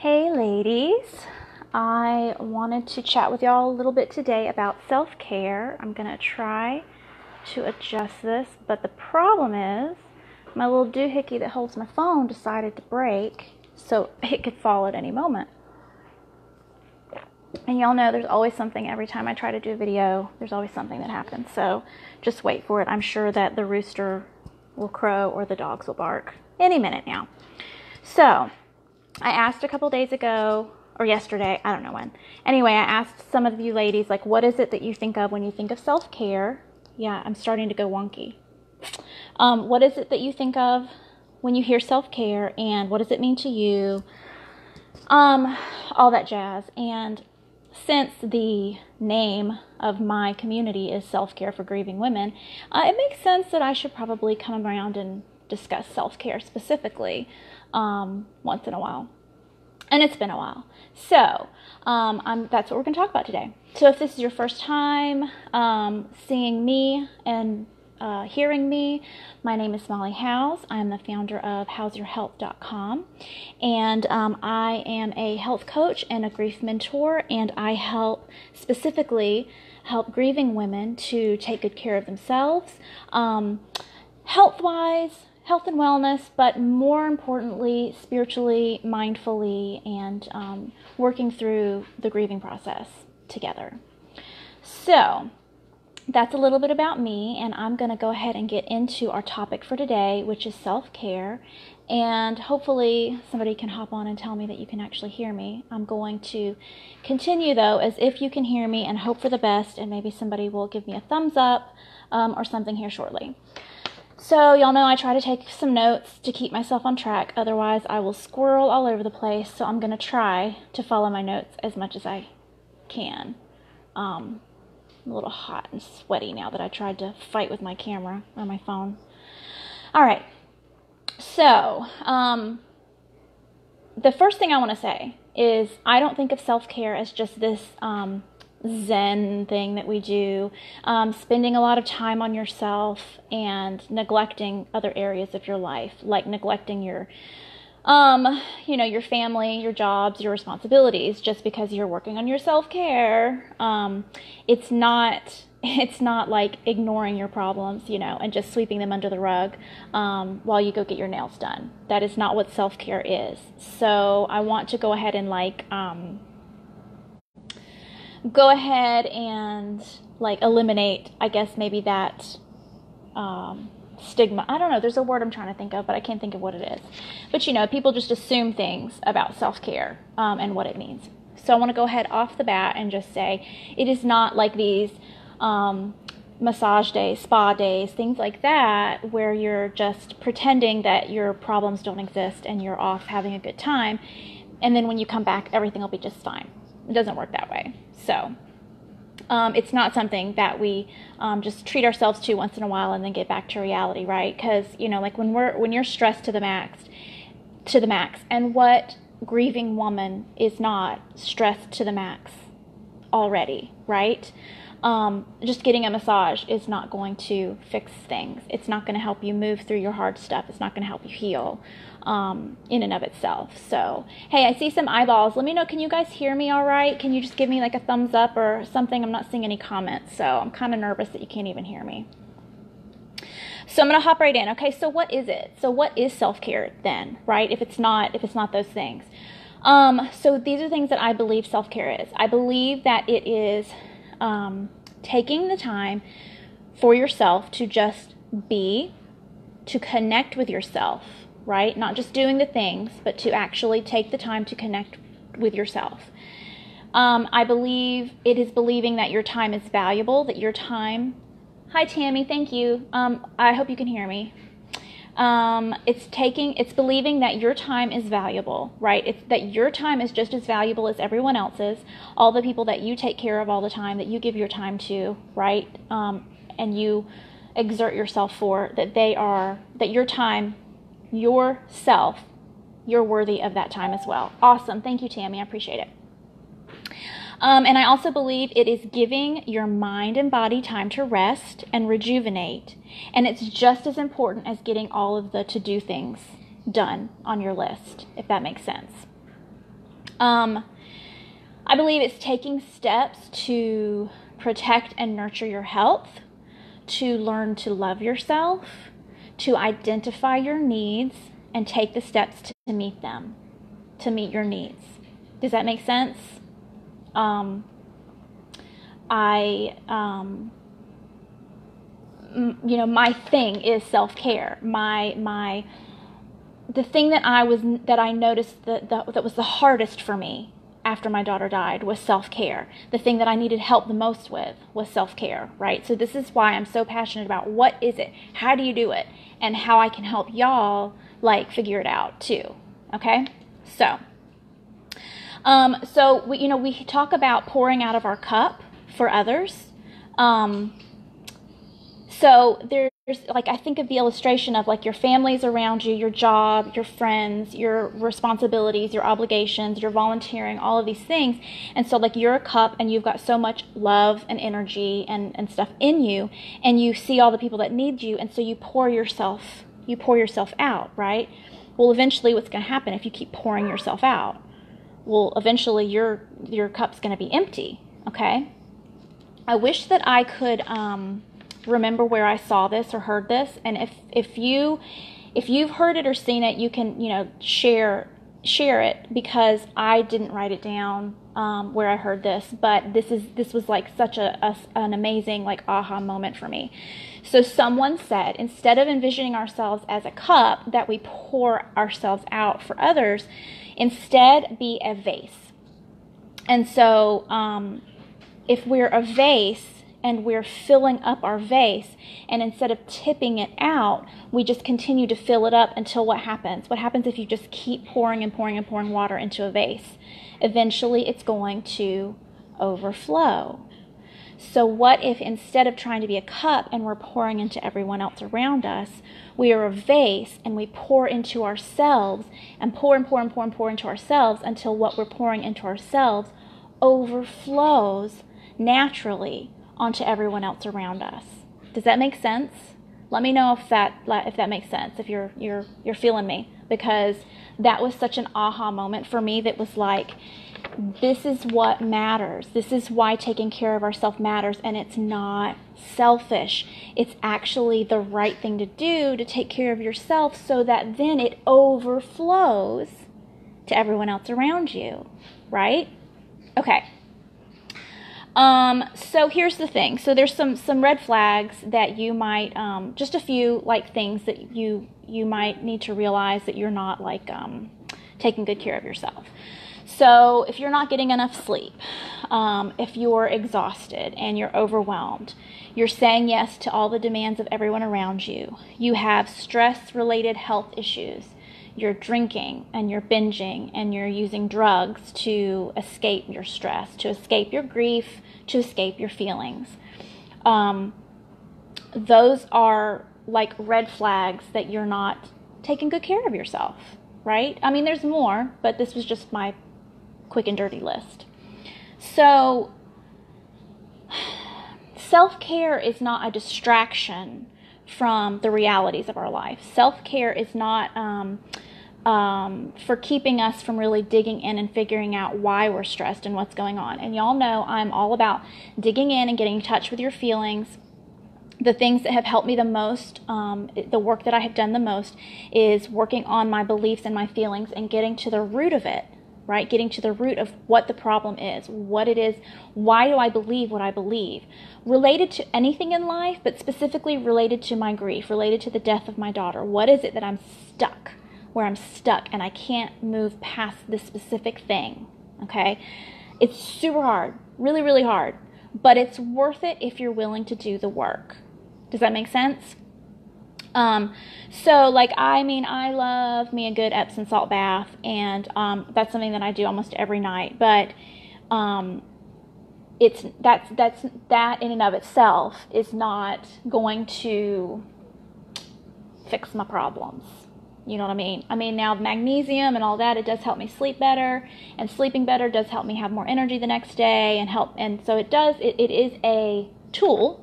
Hey ladies, I wanted to chat with y'all a little bit today about self-care. I'm going to try to adjust this, but the problem is my little doohickey that holds my phone decided to break, so it could fall at any moment. And y'all know there's always something every time I try to do a video, there's always something that happens, so just wait for it. I'm sure that the rooster will crow or the dogs will bark any minute now. So I asked a couple days ago, or yesterday, I don't know when. Anyway, I asked some of you ladies, like, what is it that you think of when you think of self-care? Yeah, I'm starting to go wonky. What is it that you think of when you hear self-care, and what does it mean to you? All that jazz. And since the name of my community is Self-Care for Grieving Women, it makes sense that I should probably come around and discuss self-care specifically once in a while. And it's been a while. So that's what we're going to talk about today. So if this is your first time seeing me and hearing me, my name is Molly Howes. I'm the founder of HowsYourHealth.com, and I am a health coach and a grief mentor, and I specifically help grieving women to take good care of themselves, health-wise, health and wellness, but more importantly, spiritually, mindfully, and working through the grieving process together. So that's a little bit about me, and I'm going to go ahead and get into our topic for today, which is self-care. And hopefully somebody can hop on and tell me that you can actually hear me. I'm going to continue, though, as if you can hear me, and hope for the best, and maybe somebody will give me a thumbs up or something here shortly. So y'all know I try to take some notes to keep myself on track, otherwise I will squirrel all over the place, so I'm going to try to follow my notes as much as I can. I'm a little hot and sweaty now that I tried to fight with my camera or my phone. Alright, so the first thing I want to say is I don't think of self-care as just this Zen thing that we do, spending a lot of time on yourself and neglecting other areas of your life, like neglecting your your family, your jobs, your responsibilities, just because you're working on your self-care. It's not like ignoring your problems, and just sweeping them under the rug while you go get your nails done. That is not what self-care is. So I want to go ahead and eliminate, I guess, maybe that stigma. I don't know, there's a word I'm trying to think of, but I can't think of what it is. But people just assume things about self-care and what it means. So I want to go ahead off the bat and just say it is not like these massage days, spa days, things like that, where you're just pretending that your problems don't exist and you're off having a good time, and then when you come back everything will be just fine. It doesn't work that way. So it's not something that we just treat ourselves to once in a while and then get back to reality, right? Because when you're stressed to the max, and what grieving woman is not stressed to the max already, right? Just getting a massage is not going to fix things. It's not going to help you move through your hard stuff. It's not going to help you heal in and of itself. So, hey, I see some eyeballs. Let me know, can you guys hear me all right? Can you just give me a thumbs up or something? I'm not seeing any comments, so I'm kind of nervous that you can't even hear me. So I'm going to hop right in. Okay, so what is it? So what is self-care then, right? If it's not those things. So these are things that I believe self-care is. I believe that it is taking the time for yourself to just be, to connect with yourself, right? Not just doing the things, but to actually take the time to connect with yourself. I believe it is believing that your time is valuable, that your time... Hi, Tammy, thank you. I hope you can hear me. It's believing that your time is valuable, right? It's that your time is just as valuable as everyone else's, all the people that you take care of all the time, that you give your time to, right? And you exert yourself for, that your time, yourself, you're worthy of that time as well. Awesome. Thank you, Tammy. I appreciate it. And I also believe it is giving your mind and body time to rest and rejuvenate. And it's just as important as getting all of the to-do things done on your list, if that makes sense. I believe it's taking steps to protect and nurture your health, to learn to love yourself, to identify your needs, and take the steps to meet them, to meet your needs. Does that make sense? You know, my thing is self-care. The thing that I noticed that was the hardest for me after my daughter died was self-care. The thing that I needed help the most with was self-care, right? So this is why I'm so passionate about what is it, how do you do it, and how I can help y'all like figure it out too. Okay, so we talk about pouring out of our cup for others. So there's, like, I think of the illustration of, like, your families around you, your job, your friends, your responsibilities, your obligations, your volunteering, all of these things. And so, like, you're a cup and you've got so much love and energy and stuff in you, and you see all the people that need you, and so you pour yourself out, right? Well, eventually what's going to happen if you keep pouring yourself out? Well, eventually your cup's going to be empty, okay? I wish that I could... remember where I saw this or heard this, and if you've heard it or seen it, you can, you know, share it, because I didn't write it down where I heard this, but this was like such an amazing, like, aha moment for me. So someone said, instead of envisioning ourselves as a cup that we pour ourselves out for others, instead be a vase. And so if we're a vase and we're filling up our vase, and instead of tipping it out, we just continue to fill it up until what happens? What happens if you just keep pouring and pouring and pouring water into a vase? Eventually, it's going to overflow. So what if, instead of trying to be a cup and we're pouring into everyone else around us, we are a vase and we pour into ourselves and pour and pour and pour and pour into ourselves until what we're pouring into ourselves overflows naturally onto everyone else around us. Does that make sense? Let me know if that makes sense, if you're feeling me, because that was such an aha moment for me that was like, this is what matters. This is why taking care of ourselves matters, and it's not selfish. It's actually the right thing to do, to take care of yourself, so that then it overflows to everyone else around you, right? Okay. So here's the thing. So there's some red flags that you might, just a few, like, things that you might need to realize that you're not, like, taking good care of yourself. So if you're not getting enough sleep, if you're exhausted and you're overwhelmed, you're saying yes to all the demands of everyone around you, you have stress-related health issues, you're drinking and you're binging and you're using drugs to escape your stress, to escape your grief, to escape your feelings. Those are, like, red flags that you're not taking good care of yourself, right? I mean, there's more, but this was just my quick and dirty list. So self-care is not a distraction from the realities of our life. Self-care is not for keeping us from really digging in and figuring out why we're stressed and what's going on. And y'all know I'm all about digging in and getting in touch with your feelings. The things that have helped me the most, the work that I have done the most, is working on my beliefs and my feelings and getting to the root of it, right? Getting to the root of what the problem is, what it is, why do I believe what I believe? Related to anything in life, but specifically related to my grief, related to the death of my daughter. What is it that I'm stuck? Where I'm stuck and I can't move past this specific thing, okay? It's super hard, really, really hard, but it's worth it if you're willing to do the work. Does that make sense? So, like, I mean, I love me a good Epsom salt bath, and that's something that I do almost every night, but that in and of itself is not going to fix my problems. You know what I mean? I mean, now magnesium and all that, it does help me sleep better, and sleeping better does help me have more energy the next day and help. And so it does, it is a tool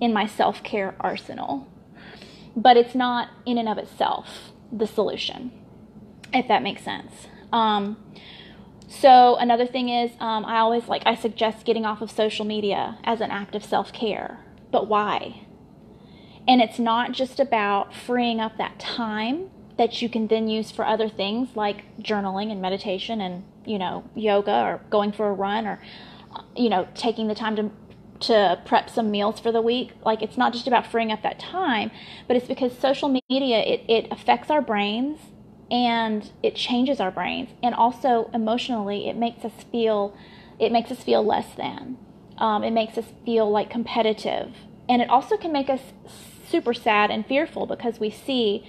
in my self-care arsenal, but it's not in and of itself the solution, if that makes sense. So another thing is, I suggest getting off of social media as an act of self-care. But why? And it's not just about freeing up that time that you can then use for other things like journaling and meditation and, yoga or going for a run or, taking the time to prep some meals for the week. Like, it's not just about freeing up that time, but it's because social media, it affects our brains and it changes our brains. And also emotionally, it makes us feel less than. It makes us feel like competitive. And it also can make us super sad and fearful because we see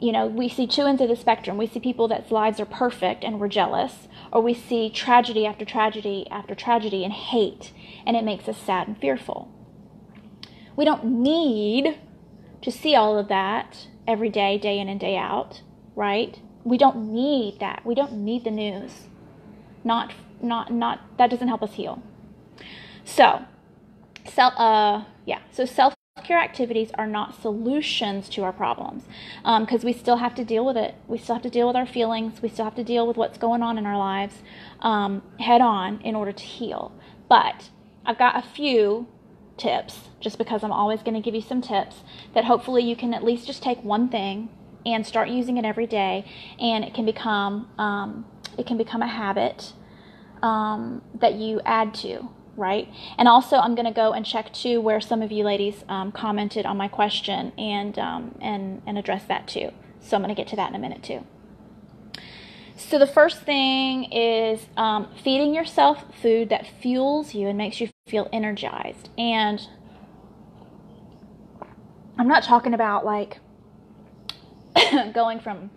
two ends of the spectrum. We see people that's lives are perfect and we're jealous, or we see tragedy after tragedy after tragedy and hate, and it makes us sad and fearful. We don't need to see all of that every day, day in and day out, right? We don't need that. We don't need the news. That doesn't help us heal. So self-care activities are not solutions to our problems, because we still have to deal with it. We still have to deal with our feelings. We still have to deal with what's going on in our lives head on in order to heal. But I've got a few tips, just because I'm always going to give you some tips, that hopefully you can at least just take one thing and start using it every day, and it can become a habit that you add to. Right? And also, I'm going to go and check too where some of you ladies commented on my question and address that too. So I'm going to get to that in a minute too. So the first thing is feeding yourself food that fuels you and makes you feel energized. And I'm not talking about like going from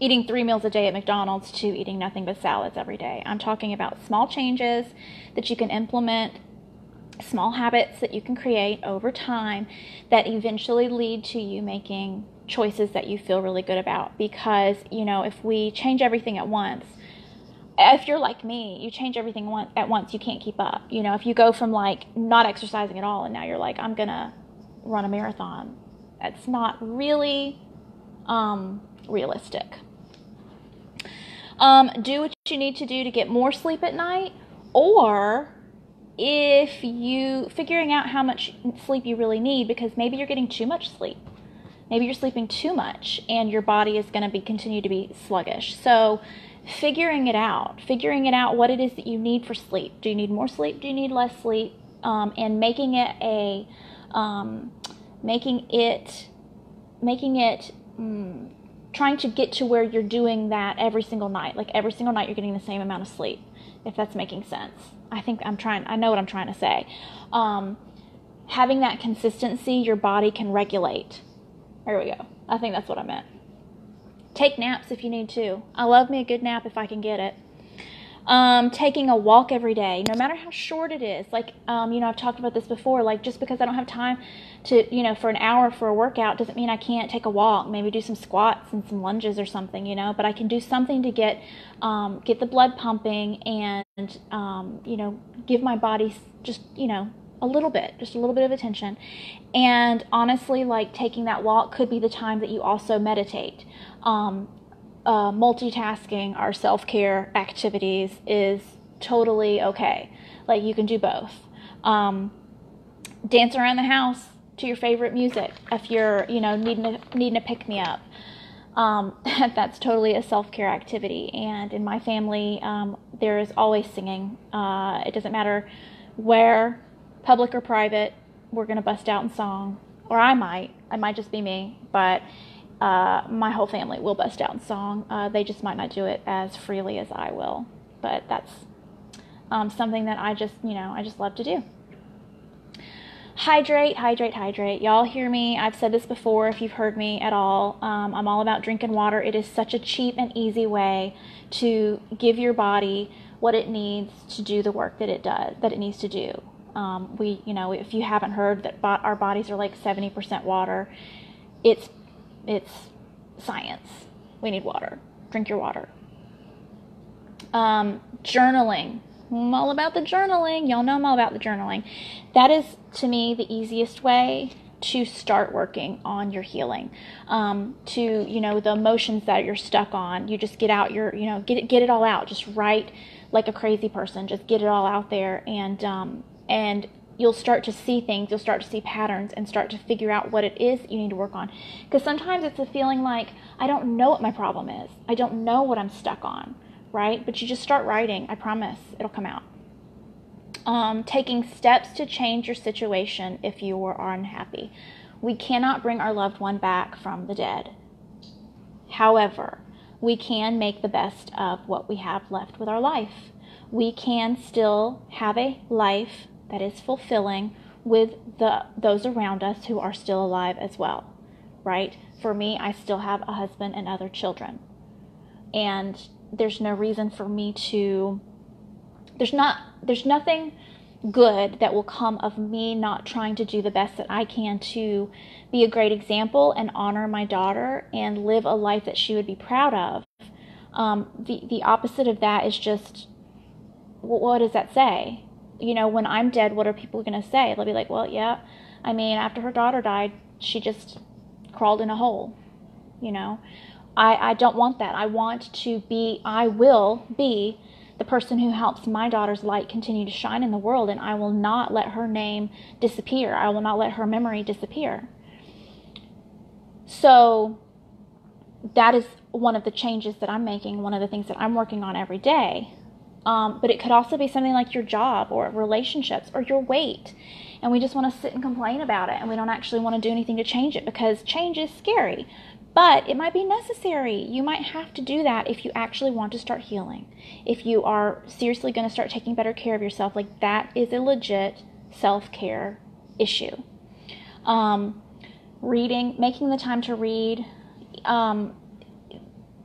eating 3 meals a day at McDonald's to eating nothing but salads every day. I'm talking about small changes that you can implement, small habits that you can create over time that eventually lead to you making choices that you feel really good about. Because, if we change everything at once, if you're like me, you change everything at once, you can't keep up. If you go from like not exercising at all and now you're like, I'm going to run a marathon, that's not really realistic. Do what you need to do to get more sleep at night, or if you figuring out how much sleep you really need, because maybe you're getting too much sleep. Maybe you're sleeping too much and your body is going to continue to be sluggish. So figuring it out what it is that you need for sleep. Do you need more sleep? Do you need less sleep? And trying to get to where you're doing that every single night. Like every single night you're getting the same amount of sleep, if that's making sense. I know what I'm trying to say. Having that consistency, your body can regulate. There we go. I think that's what I meant. Take naps if you need to. I love me a good nap if I can get it. Taking a walk every day, no matter how short it is. Like, I've talked about this before, like just because I don't have time to, for an hour for a workout doesn't mean I can't take a walk, maybe do some squats and some lunges or something, but I can do something to get the blood pumping and, give my body just, a little bit of attention. And honestly, like taking that walk could be the time that you also meditate. Multitasking our self-care activities is totally okay. Like you can do both. Dance around the house to your favorite music if you're needing a pick-me-up. That's totally a self-care activity. And in my family, there is always singing. It doesn't matter where, public or private, we're gonna bust out in song. Or I might just be me, but my whole family will bust out in song. They just might not do it as freely as I will, but that's something that I just love to do. Hydrate, hydrate, hydrate. Y'all hear me? I've said this before if you've heard me at all. I'm all about drinking water. It is such a cheap and easy way to give your body what it needs to do the work that it needs to do. If you haven't heard that, our bodies are like 70% water. It's science. We need water. Drink your water. Journaling. I'm all about the journaling. Y'all know I'm all about the journaling. That is, to me, the easiest way to start working on your healing, to, you know, the emotions that you're stuck on. You just get out your, you know, get it all out. Just write like a crazy person. Just get it all out there, and you'll start to see things. You'll start to see patterns and start to figure out what it is that you need to work on. Because sometimes it's a feeling like, I don't know what my problem is. I don't know what I'm stuck on, right? But you just start writing. I promise it'll come out. Taking steps to change your situation if you are unhappy. We cannot bring our loved one back from the dead. However, we can make the best of what we have left with our life. We can still have a life that is fulfilling with those around us who are still alive as well, right? For me, I still have a husband and other children. And there's no reason for me to... There's nothing good that will come of me not trying to do the best that I can to be a great example and honor my daughter and live a life that she would be proud of. The opposite of that is just, what does that say? You know, when I'm dead, what are people going to say? They'll be like, well, yeah, I mean, after her daughter died, she just crawled in a hole, you know. I don't want that. I will be the person who helps my daughter's light continue to shine in the world, and I will not let her name disappear. I will not let her memory disappear. So that is one of the changes that I'm making, one of the things that I'm working on every day. But it could also be something like your job or relationships or your weight. And we just want to sit and complain about it, and we don't actually want to do anything to change it, because change is scary. But it might be necessary. You might have to do that if you actually want to start healing. If you are seriously going to start taking better care of yourself, like, that is a legit self-care issue. Reading, making the time to read.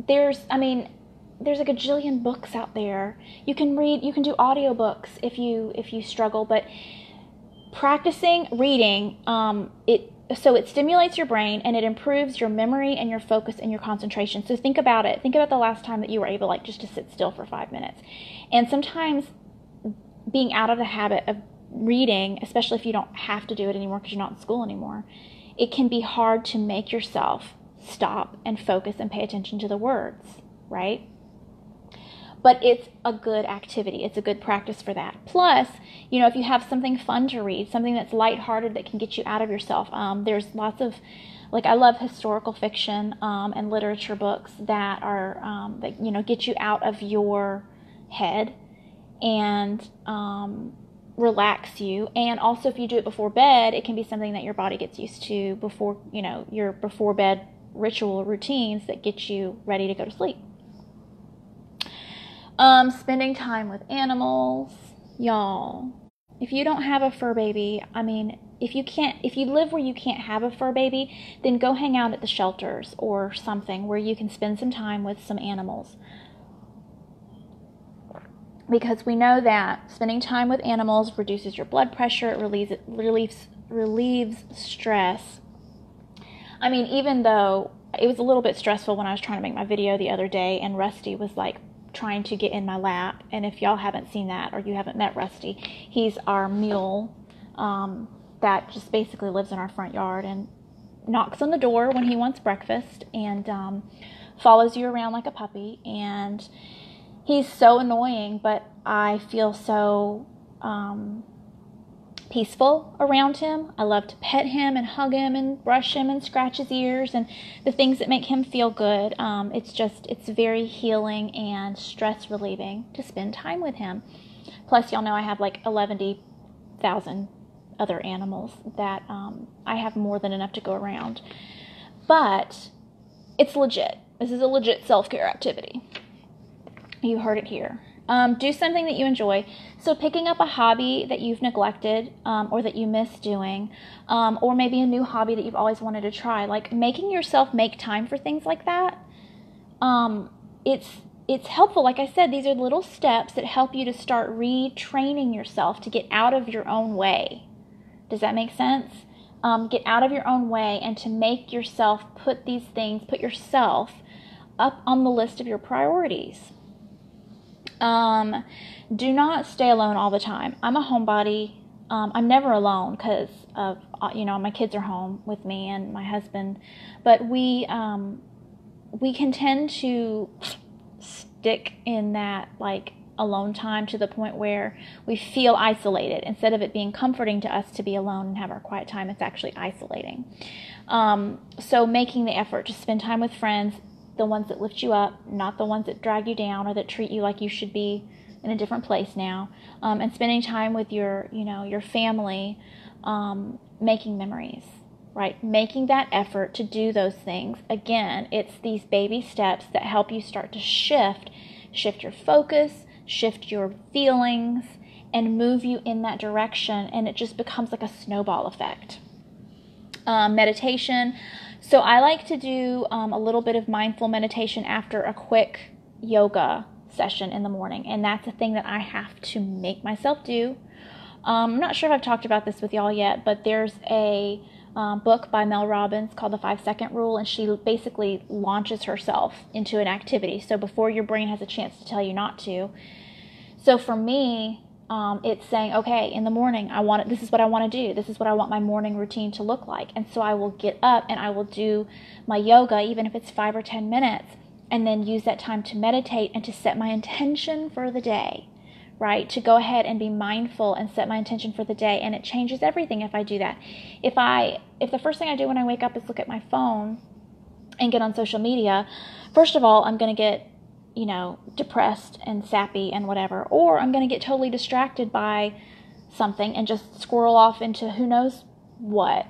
There's a gajillion books out there. You can read, you can do audiobooks if you struggle, but practicing reading, so it stimulates your brain, and it improves your memory and your focus and your concentration. So think about it. Think about the last time that you were able, like, just to sit still for 5 minutes. And sometimes being out of the habit of reading, especially if you don't have to do it anymore because you're not in school anymore, it can be hard to make yourself stop and focus and pay attention to the words, right? But it's a good activity. It's a good practice for that. Plus, you know, if you have something fun to read, something that's lighthearted that can get you out of yourself, there's lots of, like, I love historical fiction and literature books that are, that, you know, get you out of your head and relax you. And also, if you do it before bed, it can be something that your body gets used to before, you know, your before bed ritual routines that get you ready to go to sleep. Spending time with animals, y'all. If you don't have a fur baby, I mean, if you live where you can't have a fur baby, then go hang out at the shelters or something where you can spend some time with some animals. Because we know that spending time with animals reduces your blood pressure, it relieves stress. I mean, even though it was a little bit stressful when I was trying to make my video the other day, and Rusty was like trying to get in my lap. And if y'all haven't seen that, or you haven't met Rusty, he's our mule that just basically lives in our front yard and knocks on the door when he wants breakfast, and follows you around like a puppy. And he's so annoying, but I feel so peaceful around him. I love to pet him and hug him and brush him and scratch his ears and the things that make him feel good. It's very healing and stress relieving to spend time with him. Plus, y'all know I have like 11,000 other animals that I have more than enough to go around. But it's legit. This is a legit self-care activity. You heard it here. Do something that you enjoy. So picking up a hobby that you've neglected or that you miss doing, or maybe a new hobby that you've always wanted to try, like making yourself make time for things like that. It's helpful. Like I said, these are little steps that help you to start retraining yourself to get out of your own way. Does that make sense? Get out of your own way, and to make yourself put yourself up on the list of your priorities. Do not stay alone all the time. I'm a homebody. I'm never alone because of, my kids are home with me and my husband, but we can tend to stick in that like alone time to the point where we feel isolated. Instead of it being comforting to us to be alone and have our quiet time, it's actually isolating. So making the effort to spend time with friends, the ones that lift you up, not the ones that drag you down or that treat you like you should be in a different place now, and spending time with your family, making memories, right? Making that effort to do those things. Again, it's these baby steps that help you start to shift your focus, shift your feelings, and move you in that direction, and it just becomes like a snowball effect. Meditation. So I like to do a little bit of mindful meditation after a quick yoga session in the morning, and that's a thing that I have to make myself do. I'm not sure if I've talked about this with y'all yet, but there's a book by Mel Robbins called The 5 Second Rule, and she basically launches herself into an activity, so before your brain has a chance to tell you not to. So for me, it's saying, okay, in the morning, this is what I want to do. This is what I want my morning routine to look like. And so I will get up and I will do my yoga, even if it's 5 or 10 minutes, and then use that time to meditate and to set my intention for the day, right? To go ahead and be mindful and set my intention for the day. And it changes everything if I do that. If the first thing I do when I wake up is look at my phone and get on social media, first of all, I'm going to get depressed and sappy and whatever, or I'm going to get totally distracted by something and just squirrel off into who knows what.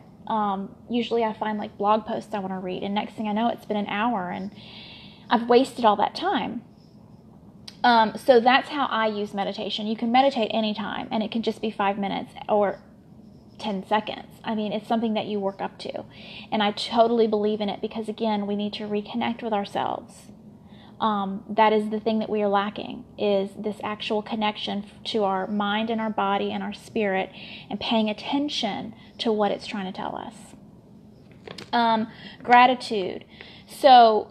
Usually I find like blog posts I want to read, and next thing I know, it's been an hour and I've wasted all that time. So that's how I use meditation. You can meditate anytime, and it can just be 5 minutes or 10 seconds. I mean, it's something that you work up to, and I totally believe in it because, again, we need to reconnect with ourselves. That is the thing that we are lacking, is this actual connection to our mind and our body and our spirit, and paying attention to what it's trying to tell us. Gratitude. So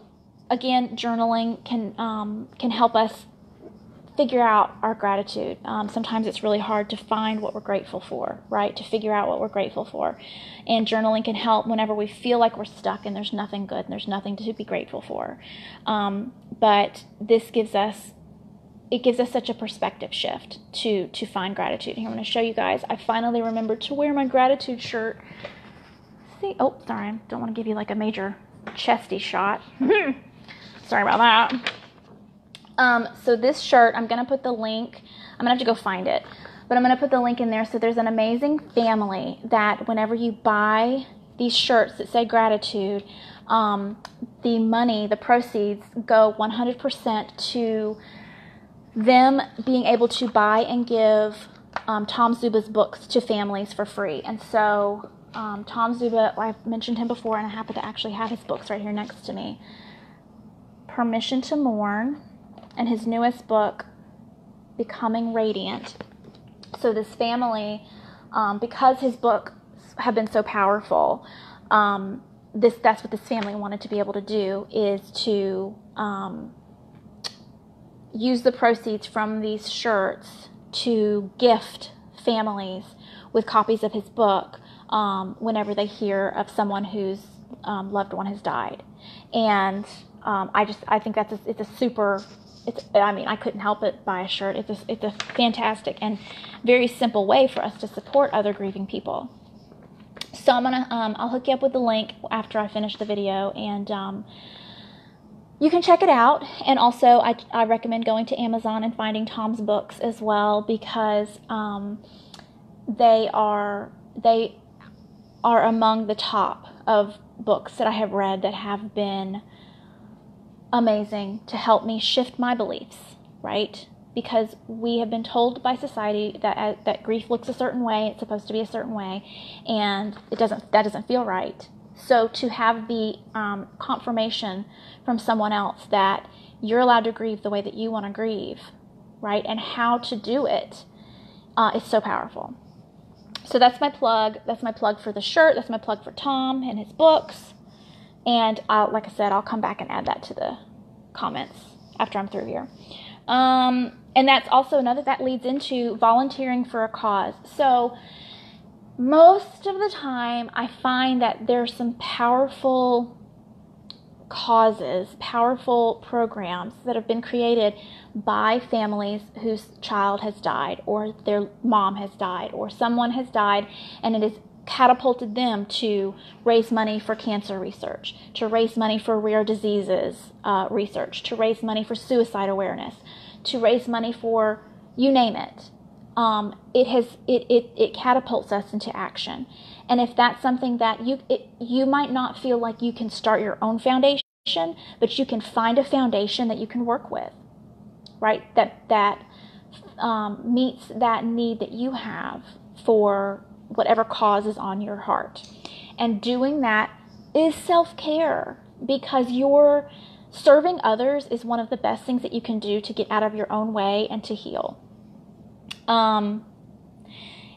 again, journaling can help us figure out our gratitude. Sometimes it's really hard to find what we're grateful for, right? To figure out what we're grateful for. And journaling can help whenever we feel like we're stuck and there's nothing good and there's nothing to be grateful for. But this gives us such a perspective shift to find gratitude. Here, I'm going to show you guys. I finally remembered to wear my gratitude shirt. See, oh, sorry. I don't want to give you like a major chesty shot. Sorry about that. So this shirt, I'm going to put the link, I'm going to have to go find it, but I'm going to put the link in there. So there's an amazing family that whenever you buy these shirts that say gratitude, the proceeds go 100% to them being able to buy and give Tom Zuba's books to families for free. And so Tom Zuba, I've mentioned him before, and I happen to actually have his books right here next to me. Permission to Mourn, and his newest book, Becoming Radiant. So this family, because his books have been so powerful, that's what this family wanted to be able to do, is to use the proceeds from these shirts to gift families with copies of his book whenever they hear of someone whose loved one has died. And I think I couldn't help but buy a shirt. It's a fantastic and very simple way for us to support other grieving people. So I'm gonna, I'll hook you up with the link after I finish the video, and you can check it out. And also, I recommend going to Amazon and finding Tom's books as well, because they are among the top of books that I have read that have been amazing to help me shift my beliefs, right? Because we have been told by society that grief looks a certain way, it's supposed to be a certain way, and that doesn't feel right. So to have the confirmation from someone else that you're allowed to grieve the way that you want to grieve, right, and how to do it is so powerful. So that's my plug. That's my plug for the shirt. That's my plug for Tom and his books. And like I said, I'll come back and add that to the comments after I'm through here. And that's also another that leads into volunteering for a cause. So most of the time I find that there's some powerful causes, powerful programs that have been created by families whose child has died or their mom has died or someone has died, and it has catapulted them to raise money for cancer research, to raise money for rare diseases research, to raise money for suicide awareness, to raise money for you name it. It catapults us into action. And if that's something that you might not feel like you can start your own foundation, but you can find a foundation that you can work with, right? That meets that need that you have for whatever cause is on your heart. And doing that is self-care, because you're serving others is one of the best things that you can do to get out of your own way and to heal.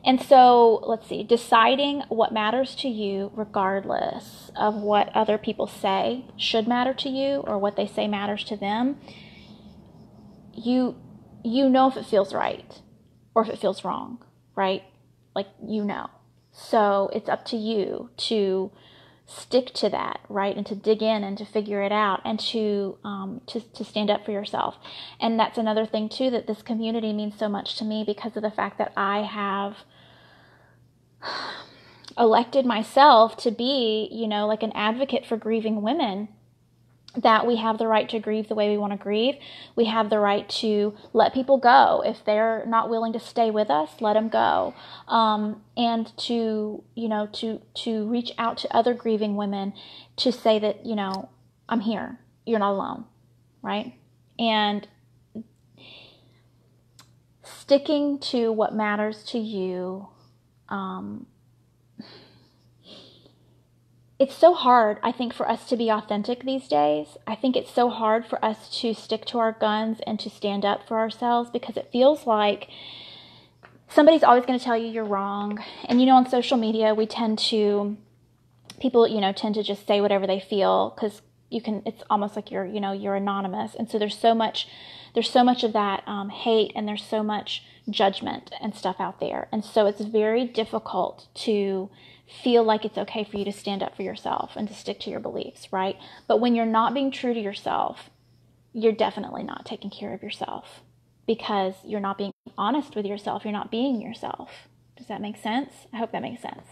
And so let's see, deciding what matters to you regardless of what other people say should matter to you or what they say matters to them. You know if it feels right or if it feels wrong, right? Like, you know, so it's up to you to stick to that, right? And to dig in and to figure it out and to stand up for yourself. And that's another thing too, that this community means so much to me, because of the fact that I have elected myself to be, you know, like an advocate for grieving women, that we have the right to grieve the way we want to grieve. We have the right to let people go. If they're not willing to stay with us, let them go. And to, you know, to reach out to other grieving women to say that, you know, I'm here, you're not alone, right? And sticking to what matters to you, it's so hard, I think, for us to be authentic these days. I think it's so hard for us to stick to our guns and to stand up for ourselves, because it feels like somebody's always going to tell you you're wrong. And, you know, on social media, people tend to just say whatever they feel, because it's almost like you're anonymous. And so there's so much of that hate, and there's so much judgment and stuff out there. And so it's very difficult to feel like it's okay for you to stand up for yourself and to stick to your beliefs, right? But when you're not being true to yourself, you're definitely not taking care of yourself, because you're not being honest with yourself. You're not being yourself. Does that make sense? I hope that makes sense.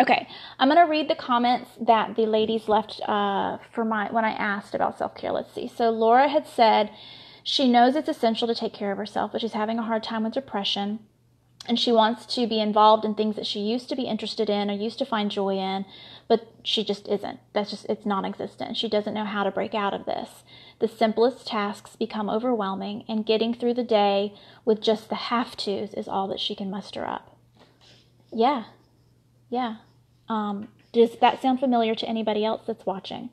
Okay, I'm going to read the comments that the ladies left when I asked about self-care. Let's see. So Laura had said she knows it's essential to take care of herself, but she's having a hard time with depression. And she wants to be involved in things that she used to be interested in or used to find joy in, but she just isn't. It's non-existent. She doesn't know how to break out of this. The simplest tasks become overwhelming, and getting through the day with just the have-tos is all that she can muster up. Yeah. Does that sound familiar to anybody else that's watching?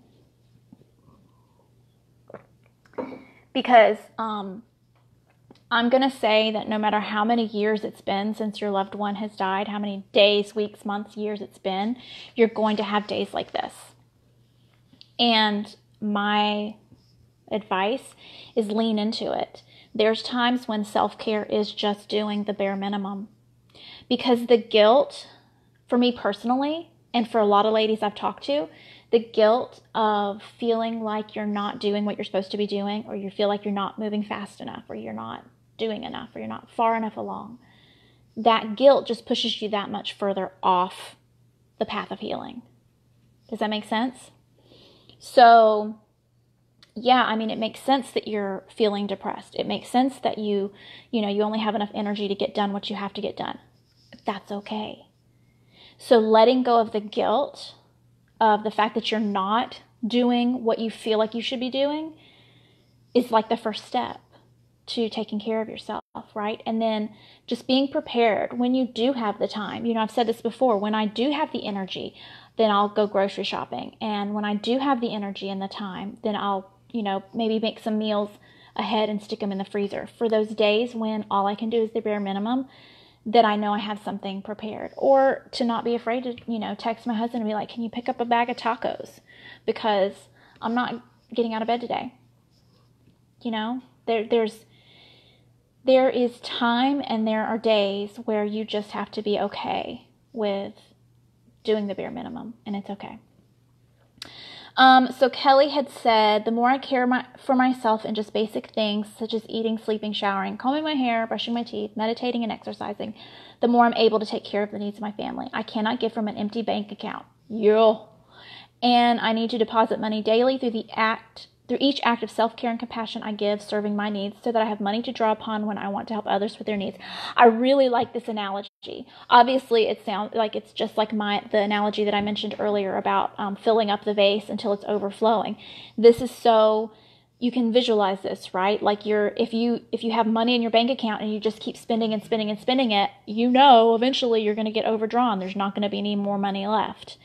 Because, I'm going to say that no matter how many years it's been since your loved one has died, how many days, weeks, months, years it's been, you're going to have days like this. And my advice is lean into it. There's times when self-care is just doing the bare minimum, because the guilt, for me personally, and for a lot of ladies I've talked to, the guilt of feeling like you're not doing what you're supposed to be doing, or you feel like you're not moving fast enough, or you're not doing enough, or you're not far enough along, that guilt just pushes you that much further off the path of healing. Does that make sense? So, yeah, I mean, it makes sense that you're feeling depressed. It makes sense that you only have enough energy to get done what you have to get done. That's okay. So letting go of the guilt of the fact that you're not doing what you feel like you should be doing is like the first step to taking care of yourself, right? And then just being prepared when you do have the time. You know, I've said this before, when I do have the energy, then I'll go grocery shopping. And when I do have the energy and the time, then I'll, you know, maybe make some meals ahead and stick them in the freezer. For those days when all I can do is the bare minimum, that I know I have something prepared. Or to not be afraid to, you know, text my husband and be like, can you pick up a bag of tacos? Because I'm not getting out of bed today. You know, there is time and there are days where you just have to be okay with doing the bare minimum, and it's okay. So Kelly had said, the more I care for myself in just basic things such as eating, sleeping, showering, combing my hair, brushing my teeth, meditating, and exercising, the more I'm able to take care of the needs of my family. I cannot give from an empty bank account. Yeah. And I need to deposit money daily through each act of self-care and compassion I give, serving my needs, so that I have money to draw upon when I want to help others with their needs. I really like this analogy. Obviously, it sounds like it's just like the analogy that I mentioned earlier about filling up the vase until it's overflowing. This is so you can visualize this, right? Like if you have money in your bank account and you just keep spending and spending and spending it, you know eventually you're going to get overdrawn. There's not going to be any more money left,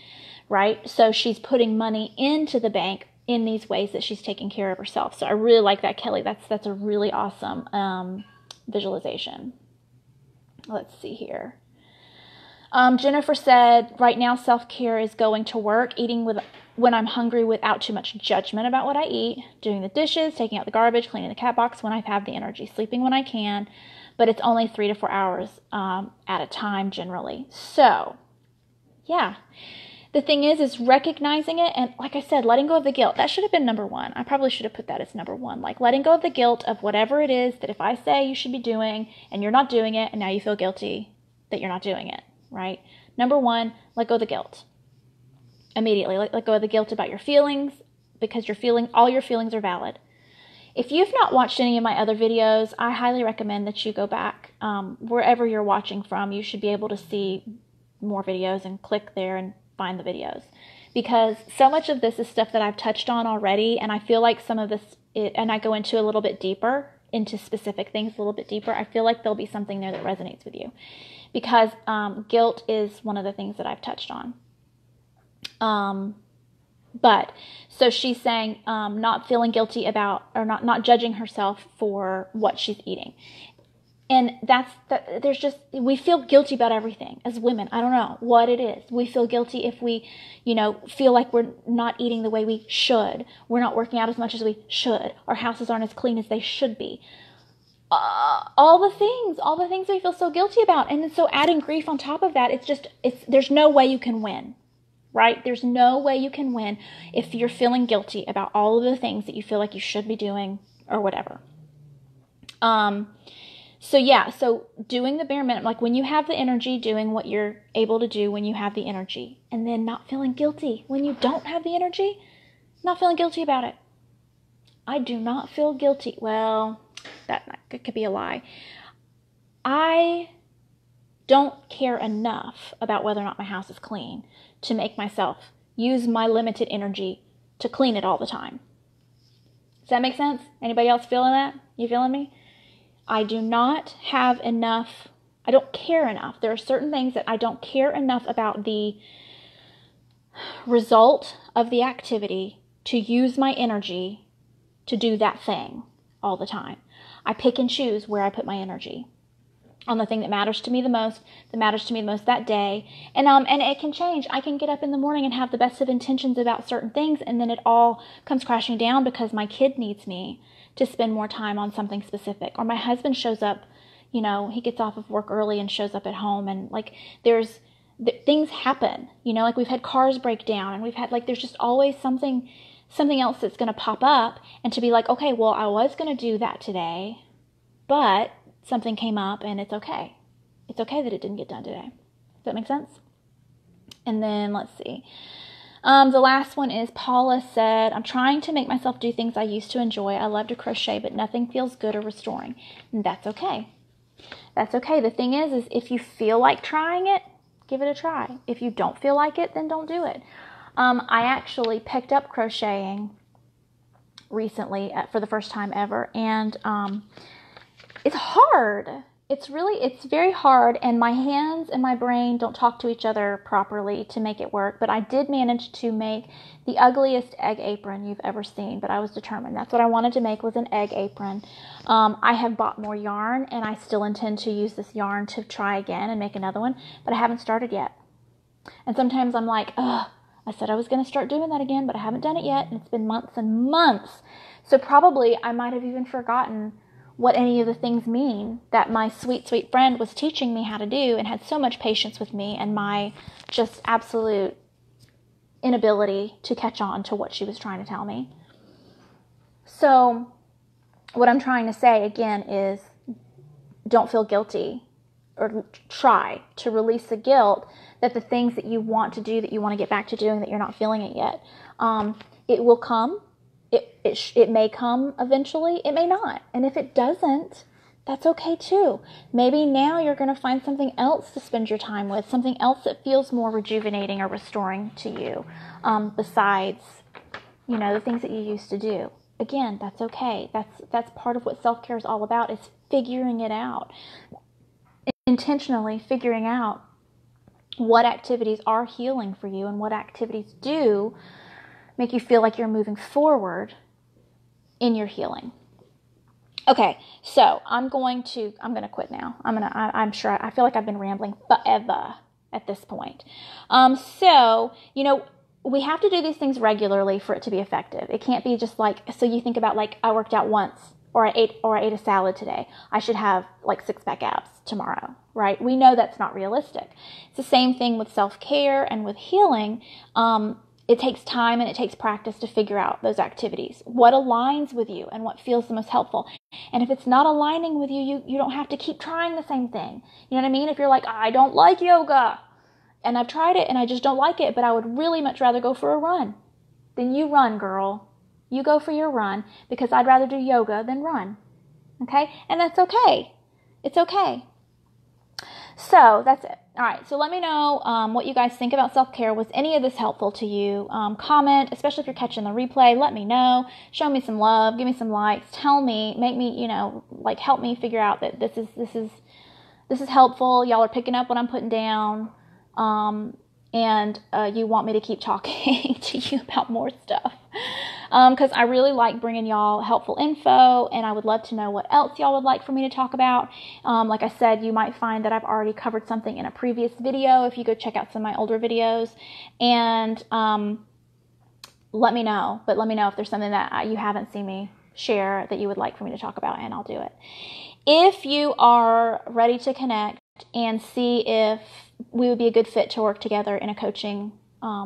right? So she's putting money into the bank in these ways that she's taking care of herself. So I really like that, Kelly. That's a really awesome visualization. Let's see here. Jennifer said, right now self-care is going to work, eating when I'm hungry without too much judgment about what I eat, doing the dishes, taking out the garbage, cleaning the cat box when I have the energy, sleeping when I can, but it's only 3 to 4 hours at a time generally. So, yeah. The thing is recognizing it, and like I said, letting go of the guilt. That should have been number one. I probably should have put that as number one. Like letting go of the guilt of whatever it is that if I say you should be doing and you're not doing it, and now you feel guilty that you're not doing it, right? Number one, let go of the guilt. Immediately, let go of the guilt about your feelings, because all your feelings are valid. If you've not watched any of my other videos, I highly recommend that you go back. Wherever you're watching from, you should be able to see more videos and click there and find the videos, because so much of this is stuff that I've touched on already, and I feel like some of this, and I go into a little bit deeper, into specific things a little bit deeper. I feel like there'll be something there that resonates with you, because guilt is one of the things that I've touched on. But so she's saying not feeling guilty about, or not judging herself for what she's eating. And there's just, we feel guilty about everything as women. I don't know what it is. We feel guilty if we, feel like we're not eating the way we should. We're not working out as much as we should. Our houses aren't as clean as they should be. All the things we feel so guilty about. And then so adding grief on top of that, there's no way you can win, right? There's no way you can win if you're feeling guilty about all of the things that you feel like you should be doing or whatever. So yeah, so doing the bare minimum, like when you have the energy, doing what you're able to do when you have the energy, and then not feeling guilty when you don't have the energy, not feeling guilty about it. I do not feel guilty. Well, that could be a lie. I don't care enough about whether or not my house is clean to make myself use my limited energy to clean it all the time. Does that make sense? Anybody else feeling that? You feeling me? I do not have enough, I don't care enough. There are certain things that I don't care enough about the result of the activity to use my energy to do that thing all the time. I pick and choose where I put my energy on the thing that matters to me the most, that day. And it can change. I can get up in the morning and have the best of intentions about certain things, and then it all comes crashing down because my kid needs me to spend more time on something specific, or my husband shows up, he gets off of work early and shows up at home, and like things happen, like we've had cars break down, and we've had there's just always something else that's going to pop up, and to be like, okay, well, I was going to do that today, but something came up, and it's okay. It's okay that it didn't get done today. Does that make sense? And then let's see. The last one is Paula said, I'm trying to make myself do things I used to enjoy. I love to crochet, but nothing feels good or restoring. And that's okay. That's okay. The thing is if you feel like trying it, give it a try. If you don't feel like it, then don't do it. I actually picked up crocheting recently for the first time ever. And it's hard. It's very hard, and my hands and my brain don't talk to each other properly to make it work, but I did manage to make the ugliest egg apron you've ever seen, but I was determined. That's what I wanted to make, was an egg apron. I have bought more yarn, and I still intend to use this yarn to try again and make another one, but I haven't started yet. And sometimes I'm like, I said I was going to start doing that again, but I haven't done it yet, and it's been months and months. So probably I might have even forgotten what any of the things mean that my sweet, sweet friend was teaching me how to do and had so much patience with me and my just absolute inability to catch on to what she was trying to tell me. So what I'm trying to say again is don't feel guilty, or try to release the guilt that the things that you want to do, that you want to get back to doing, that you're not feeling it yet. It will come. It may come eventually. It may not. And if it doesn't, that's okay too. Maybe now you're going to find something else to spend your time with, something else that feels more rejuvenating or restoring to you, besides, you know, the things that you used to do. Again, that's okay. That's part of what self-care is all about, is figuring it out. Intentionally figuring out what activities are healing for you and what activities do make you feel like you're moving forward in your healing. Okay, so I'm going to quit now. I feel like I've been rambling forever at this point. So, you know, we have to do these things regularly for it to be effective. It can't be just like, so you think about like, I worked out once, or I ate a salad today. I should have like 6-pack abs tomorrow, right? We know that's not realistic. It's the same thing with self-care and with healing. It takes time and it takes practice to figure out those activities, what aligns with you and what feels the most helpful. And if it's not aligning with you, you don't have to keep trying the same thing. You know what I mean? If you're like, I don't like yoga and I've tried it and I just don't like it, but I would really much rather go for a run. Then you run, girl. You go for your run, because I'd rather do yoga than run. Okay? And that's okay. It's okay. So that's it. All right, so let me know what you guys think about self-care. Was any of this helpful to you? Comment, especially if you're catching the replay. Let me know. Show me some love. Give me some likes. Tell me. Make me, you know, like help me figure out that this is helpful. Y'all are picking up what I'm putting down, and you want me to keep talking to you about more stuff. Because I really like bringing y'all helpful info, and I would love to know what else y'all would like for me to talk about. Like I said, you might find that I've already covered something in a previous video if you go check out some of my older videos, and let me know. But let me know if there's something that you haven't seen me share that you would like for me to talk about, and I'll do it. If you are ready to connect and see if we would be a good fit to work together in a coaching,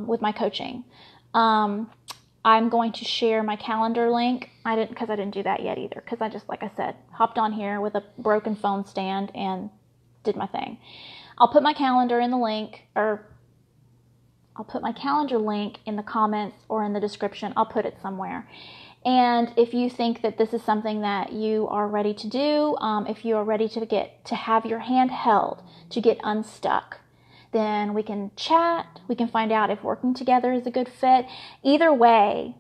with my coaching, I'm going to share my calendar link. I didn't do that yet either, because I just, like I said, hopped on here with a broken phone stand and did my thing. I'll put my calendar link in the comments or in the description. I'll put it somewhere. And if you think that this is something that you are ready to do, if you are ready to have your hand held, to get unstuck, then we can chat. We can find out if working together is a good fit. Either way,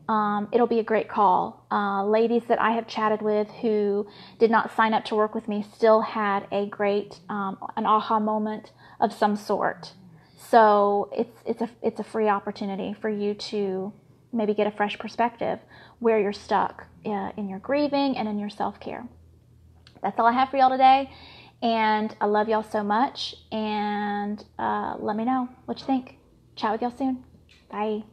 it'll be a great call. Ladies that I have chatted with who did not sign up to work with me still had a great, an aha moment of some sort. So it's a free opportunity for you to maybe get a fresh perspective where you're stuck in your grieving and in your self-care. That's all I have for y'all today. And I love y'all so much. And let me know what you think. Chat with y'all soon. Bye.